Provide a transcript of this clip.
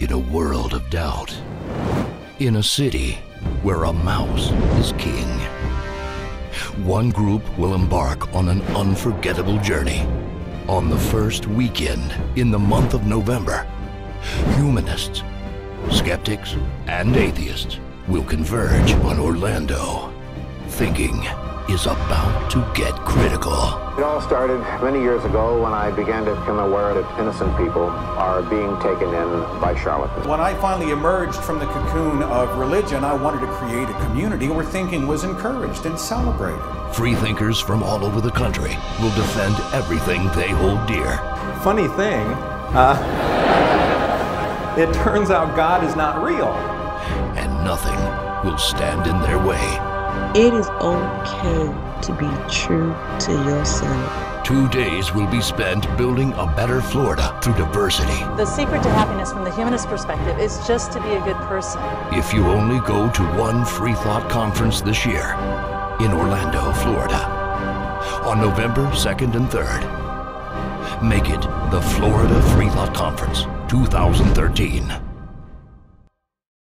in a world of doubt, in a city where a mouse is king. One group will embark on an unforgettable journey. On the first weekend in the month of November, humanists, skeptics, and atheists will converge on Orlando. Thinking is about to get critical. It all started many years ago when I began to become aware that innocent people are being taken in by charlatans. When I finally emerged from the cocoon of religion, I wanted to create a community where thinking was encouraged and celebrated. Free thinkers from all over the country will defend everything they hold dear. Funny thing, it turns out God is not real. And nothing will stand in their way. It is okay to be true to yourself. 2 days will be spent building a better Florida through diversity. The secret to happiness from the humanist perspective is just to be a good person. If you only go to one Free Thought Conference this year, in Orlando, Florida, on November 2nd and 3rd, make it the Florida Free Thought Conference 2013.